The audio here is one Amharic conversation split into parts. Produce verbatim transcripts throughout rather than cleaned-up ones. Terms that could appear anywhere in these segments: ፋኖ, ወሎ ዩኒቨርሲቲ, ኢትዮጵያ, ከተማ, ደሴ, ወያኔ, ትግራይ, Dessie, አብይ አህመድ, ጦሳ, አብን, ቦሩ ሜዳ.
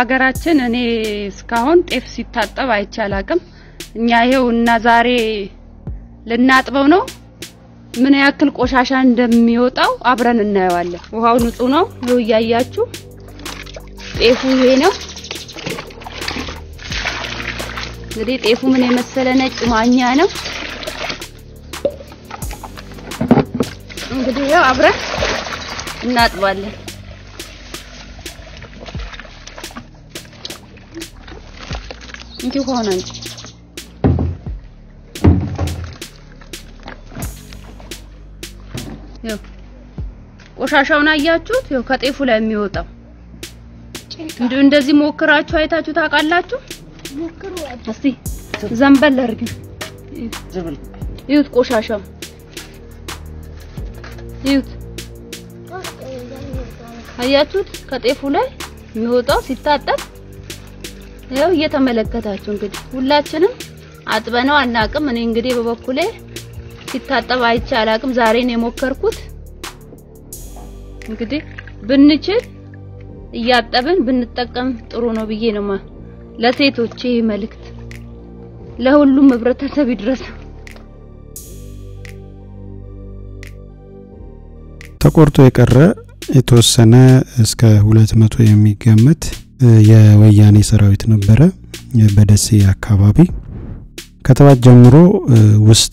አገራችን እኔ ስካውን ጤፍ ሲታጠብ አይቻላቅም እኛ ይኸውና ዛሬ ልናጥበው ነው ምን ያክል ቆሻሻ እንደሚወጣው አብረን እናየዋለን ውሃው ንጹህ ነው ይያያችሁ ጤፉ ይሄ ነው እንግዲህ ጤፉ ምን የመሰለ ነጭ ማኛ ነው እንግዲህ ያው አብረን እናጥባለን እንዴ ሆነ እንዴ ያው ቆሻሻውን አያችሁት ያው ከጤፉ ላይ የሚወጣው እንዴ እንደዚህ ሞክራችሁ አይታችሁ ታቃላችሁ ሞክሩ እስቲ ዘንበል አርጊ ዘንበል ይሁት ቆሻሻው ይሁት አያችሁት ከጤፉ ላይ የሚወጣው ሲታጠብ ያው እየተመለከታችሁ እንግዲህ ሁላችንም አጥበነው አናቅም እኔ እንግዲህ በበኩሌ ሲታጠብ አይቻላቅም ዛሬ ነው የሞከርኩት እንግዲህ ብንችል እያጠብን ብንጠቀም ጥሩ ነው ብዬ ነው ማ ለሴቶች ይሄ መልእክት ለሁሉም ህብረተሰብ ይድረስ ተቆርጦ የቀረ የተወሰነ እስከ ሁለት መቶ የሚገመት የወያኔ ሰራዊት ነበር በደሴ አካባቢ ከተባጀ ጀምሮ ውስጥ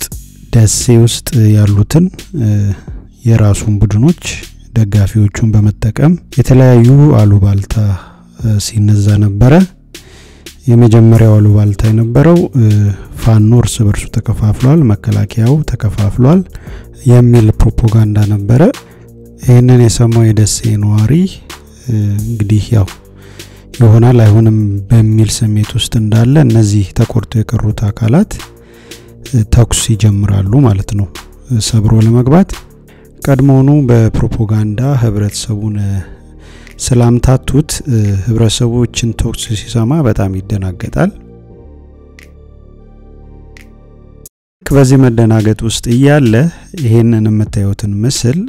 ደሴ ውስጥ ያሉትን የራሱን ቡድኖች ደጋፊዎቹን በመጠቀም የተለያዩ አሉባልታ ሲነዛ ነበር የመጀመሪያው አሉባልታ የነበረው ፋኖ እርስ በርሱ ተከፋፍሏል መከላካያው ተከፋፍሏል የሚል ፕሮፖጋንዳ ነበር ይሄንን የሰማው የደሴ ነዋሪ እንግዲህ ያው ይሆናል አይሆንም በሚል ስሜት ውስጥ እንዳለ እነዚህ ተቆርጦ የቀሩት አካላት ተኩስ ይጀምራሉ ማለት ነው ሰብሮ ለመግባት ቀድሞውኑ በፕሮፖጋንዳ ህብረተሰቡን ስላምታቱት ህብረተሰቦችን ተኩስ ሲሰማ በጣም ይደናገጣል ከዚህ መደናገጥ ውስጥ ይያለ ይሄንን የምታዩትን ምስል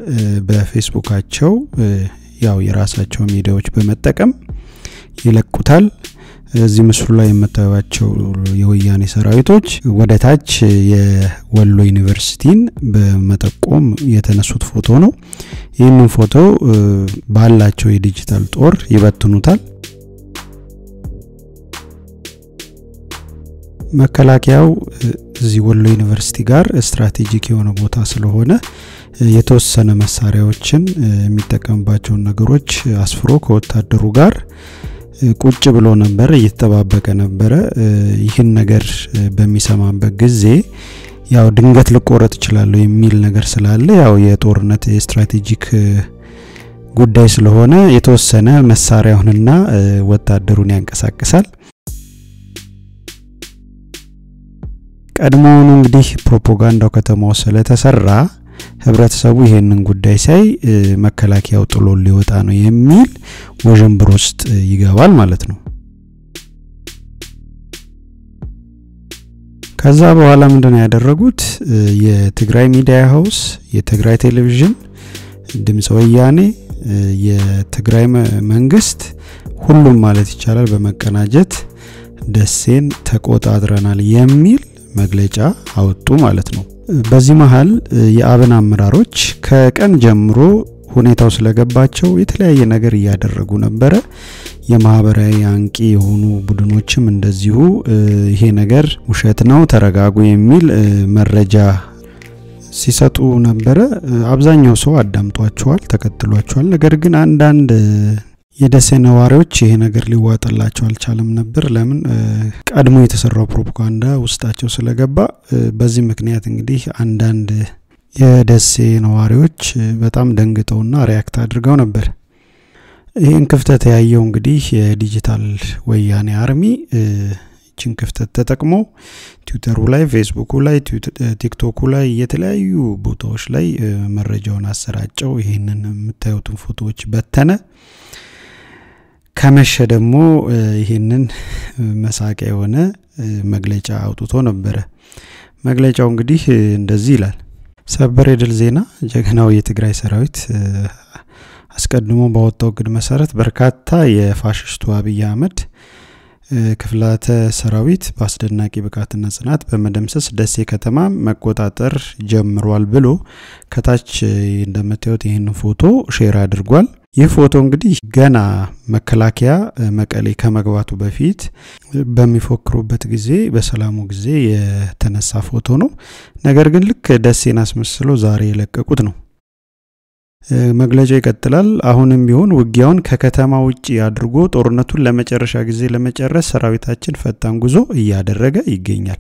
በፌስቡካቸው ያው የራሳቸው ሚዲያዎች በመጠቀም ይለቁታል እዚህ ምስሉ ላይ የምታዩዋቸው የወያኔ ሰራዊቶች ወደታች የወሎ ዩኒቨርሲቲን በመጠቆም የተነሱት ፎቶ ነው ይሄንን ፎቶ ባላቸው የዲጂታል ጦር ይበትኑታል መከላካያው እዚህ ወሎ ዩኒቨርሲቲ ጋር ስትራቴጂክ የሆነ ቦታ ስለሆነ የተወሰነ መሳሪያዎችን የሚጠቀምባቸው ነገሮች አስፍሮ ከወታደሩ ጋር ቁጭ ብሎ ነበር እየተባበቀ ነበር ይህን ነገር በሚሰማበት ጊዜ ያው ድንገት ልቆረጥ ይችላል የሚል ነገር ስላለ ያው የጦርነት ስትራቴጂክ ጉዳይ ስለሆነ የተወሰነ መሳሪያውንና ወታደሩን ያንቀሳቀሳል ቀድሞውኑ እንግዲህ ፕሮፖጋንዳው ከተማው ስለተሰራ ህብረተሰቡ ይሄንን ጉዳይ ሳይ መከላካያው ጥሎ ሊወጣ ነው የሚል ወጀምብር ውስጥ ይገባል ማለት ነው ከዛ በኋላ ምንድነው ያደረጉት የትግራይ ሚዲያ ሃውስ የትግራይ ቴሌቪዥን ድምጽ ወያኔ የትግራይ መንግስት ሁሉም ማለት ይቻላል በመቀናጀት ደሴን ተቆጣጥረናል የሚል መግለጫ አወጡ ማለት ነው በዚህ መሃል የአብን አመራሮች ከቀን ጀምሮ ሁኔታው ስለገባቸው የተለያየ ነገር ያደረጉ ነበር የማህበራዊ አንቂ የሆኑ ቡድኖችም እንደዚሁ ይሄ ነገር ውሸት ነው ተረጋጉ የሚል መረጃ ሲሰጡ ነበር አብዛኛው ሰው አዳምጧቸዋል ተከትሏቸዋል ነገር ግን አንድ አንድ የደሴ ነዋሪዎች ይሄ ነገር ሊዋጣላቸው አልቻለም ነበር ለምን ቀድሞ የተሰራው ፕሮፖጋንዳ ውስጣቸው ስለገባ በዚህ ምክንያት እንግዲህ አንድ አንድ የደሴ ነዋሪዎች በጣም ደንግጠውና ሪአክት አድርገው ነበር ይሄን ክፍተት ያየው እንግዲህ የዲጂታል ወያኔ አርሚ እቺን ክፍተት ተጠቅሞ ትዊተሩ ላይ ፌስቡኩ ላይ ቲክቶኩ ላይ የተለያዩ ቦታዎች ላይ መረጃውን አሰራጨው ይሄንን የምታዩት ፎቶዎች በተነ ከመሸ ደግሞ ይሄንን መሳቂያ የሆነ መግለጫ አውጥቶ ነበር መግለጫው እንግዲህ እንደዚህ ይላል ሰበሬ ድል ዜና ጀግናው የትግራይ ሰራዊት አስቀድሞ ባወጣው ግድ መሰረት በርካታ የፋሽስቱ አብይ አህመድ ክፍላተ ሰራዊት ባስደናቂ በካትና ጽናት በመደምሰስ ደሴ ከተማ መቆጣጠር ጀምሯል ብሎ ከታች እንደምታዩት ይሄን ፎቶ ሼር አድርጓል። ይህ ፎቶ እንግዲህ ገና መከላከያ መቀሌ ከመግባቱ በፊት በሚፎክሩበት ጊዜ በሰላሙ ጊዜ የተነሳ ፎቶ ነው። ነገር ግን ልክ ደሴን አስመስሎ ዛሬ ለቀቁት ነው። መግለጫው ይከተላል። አሁንም ቢሆን ውጊያውን ከከተማ ውጪ አድርጎ ጦርነቱን ለመጨረሻ ጊዜ ለመጨረስ ሰራዊታችን ፈጣን ጉዞ እያደረገ ይገኛል።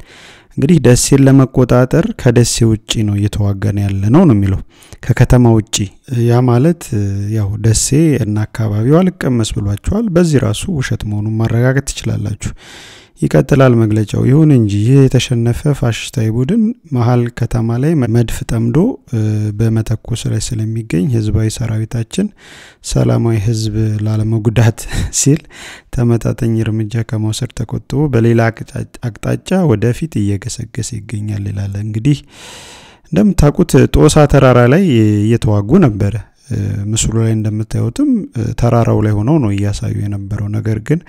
እንግዲህ ደሴን ለመቆጣጠር ከደሴ ውጪ ነው እየተዋጋን ያለ ነው ነው የሚለው ከከተማ ውጪ። ያ ማለት ያው ደሴ እና አካባቢው አልቀመስ ብሏቸዋል። በዚህ ራሱ ውሸት መሆኑን ማረጋገጥ ትችላላችሁ። ይከተላል መግለጫው። ይሁን እንጂ የተሸነፈ ፋሽስታዊ ቡድን መሃል ከተማ ላይ መድፍ ጠምዶ በመተኮስ ላይ ስለሚገኝ ህዝባዊ ሰራዊታችን ሰላማዊ ህዝብ ላለመጉዳት ሲል ተመጣጣኝ እርምጃ ከመውሰድ ተቆጥቦ በሌላ አቅጣጫ ወደፊት እየገሰገሰ ይገኛል ይላል። እንግዲህ እንደምታውቁት ጦሳ ተራራ ላይ እየተዋጉ ነበር። ምስሉ ላይ እንደምታዩትም ተራራው ላይ ሆነው ነው ያሳዩ የነበረው። ነገር ግን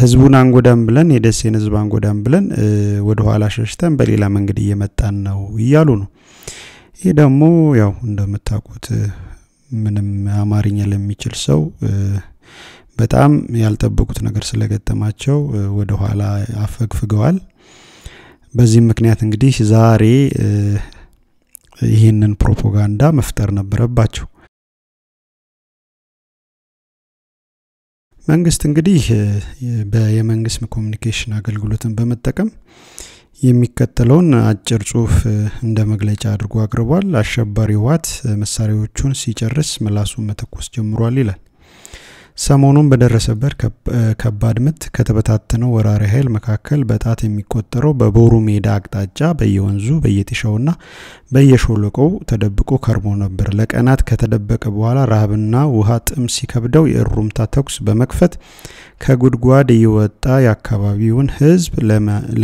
ህዝቡን አንጎዳም ብለን የደሴን ህዝብ አንጎዳም ብለን ወደ ኋላ ሸሽተን በሌላ መንገድ እየመጣን ነው ይያሉ ነው። ይሄ ደግሞ ያው እንደምታውቁት ምንም አማርኛ ለሚችል ሰው በጣም ያልተበቁት ነገር ስለገጠማቸው ወደ ኋላ አፈግፍገዋል። በዚህ ምክንያት እንግዲህ ዛሬ ይሄንን ፕሮፖጋንዳ መፍጠር ነበረባቸው። መንግስት እንግዲህ በየመንግስት ኮሙኒኬሽን አገልግሎትን በመጠቀም የሚከተለውን አጭር ጽሁፍ እንደ መግለጫ አድርጎ አቅርቧል። አሸባሪው ዋት መሳሪያዎቹን ሲጨርስ ምላሱን መተኮስ ጀምሯል ይላል። ሰሞኑን በደረሰበት ከባድ ምት ከተበታተነው ወራሪ ኃይል መካከል በጣት የሚቆጠረው በቦሩ ሜዳ አቅጣጫ በየወንዙ በየጥሻውና በየሾለቆው ተደብቆ ከርሞ ነበር። ለቀናት ከተደበቀ በኋላ ረሃብና ውሃ ጥም ሲከብደው የእሩምታ ተኩስ በመክፈት ከጉድጓድ እየወጣ የአካባቢውን ህዝብ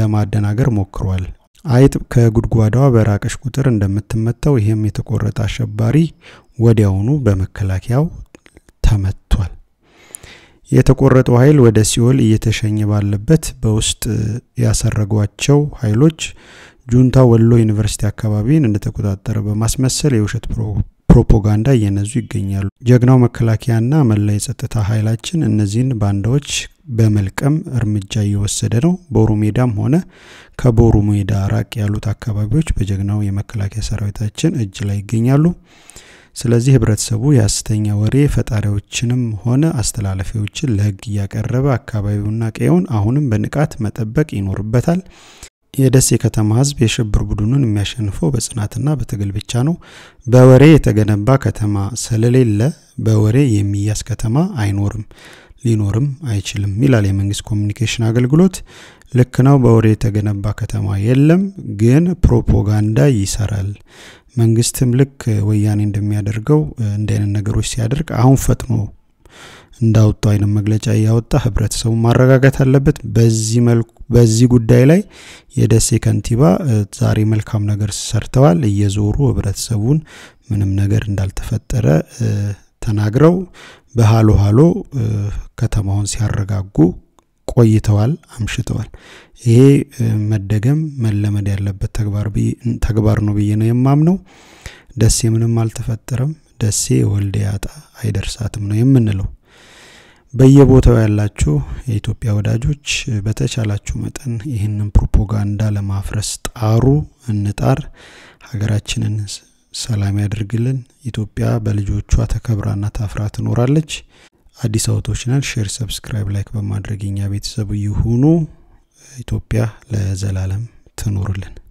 ለማደናገር ሞክሯል። አይጥ ከጉድጓዷ በራቀሽ ቁጥር እንደምትመታው ይሄም የተቆረጠ አሸባሪ ወዲያውኑ በመከላከያው ተመቷል። የተቆረጠው ኃይል ወደ ሲኦል እየተሸኘ ባለበት በውስጥ ያሰረጓቸው ኃይሎች ጁንታ ወሎ ዩኒቨርሲቲ አካባቢን እንደተቆጣጠረ በማስመሰል የውሸት ፕሮፖጋንዳ እየነዙ ይገኛሉ። ጀግናው መከላከያና መላይ ጸጥታ ኃይላችን እነዚህን ባንዳዎች በመልቀም እርምጃ እየወሰደ ነው። ቦሩ ሜዳም ሆነ ከቦሩ ሜዳ ራቅ ያሉት አካባቢዎች በጀግናው የመከላከያ ሰራዊታችን እጅ ላይ ይገኛሉ። ስለዚህ ህብረተሰቡ ያስተኛ ወሬ ፈጣሪዎችንም ሆነ አስተላለፊዎችን ለህግ ያቀረበ አካባቢውና ቀየውን አሁንም በንቃት መጠበቅ ይኖርበታል። የደሴ ከተማ ህዝብ የሽብር ቡድኑን የሚያሸንፈው በጽናትና በትግል ብቻ ነው። በወሬ የተገነባ ከተማ ስለሌለ በወሬ የሚያስ ከተማ አይኖርም ሊኖርም አይችልም ይላል የመንግስት ኮሙኒኬሽን አገልግሎት። ልክ ነው፣ በወሬ የተገነባ ከተማ የለም፣ ግን ፕሮፖጋንዳ ይሰራል። መንግስትም ልክ ወያኔ እንደሚያደርገው እንደነ ነገሮች ሲያደርግ አሁን ፈጥኖ እንዳውጣ አይነ መግለጫ ያወጣ ህብረተሰቡ ማረጋጋት አለበት። በዚህ መልኩ በዚህ ጉዳይ ላይ የደሴ ከንቲባ ዛሬ መልካም ነገር ሰርተዋል። እየዞሩ ህብረተሰቡን ምንም ነገር እንዳልተፈጠረ ተናግረው በሃሎ ሃሎ ከተማውን ሲያረጋጉ ቆይተዋል አምሽተዋል። ይሄ መደገም መለመድ ያለበት ተግባር ተግባር ነው ብዬ ነው የማምነው። ደሴ ምንም አልተፈጠረም፣ ደሴ ወልዲያጣ አይደርሳትም ነው የምንለው። በየቦታው ያላችሁ የኢትዮጵያ ወዳጆች በተቻላችሁ መጠን ይሄንን ፕሮፖጋንዳ ለማፍረስ ጣሩ እንጣር። ሀገራችንን ሰላም ያድርግልን። ኢትዮጵያ በልጆቿ ተከብራና ታፍራ ትኖራለች። አዲስ አውቶችናል ሼር ሰብስክራይብ ላይክ በማድረግ እኛ ቤተሰብ ይሁኑ። ኢትዮጵያ ለዘላለም ትኖርልን።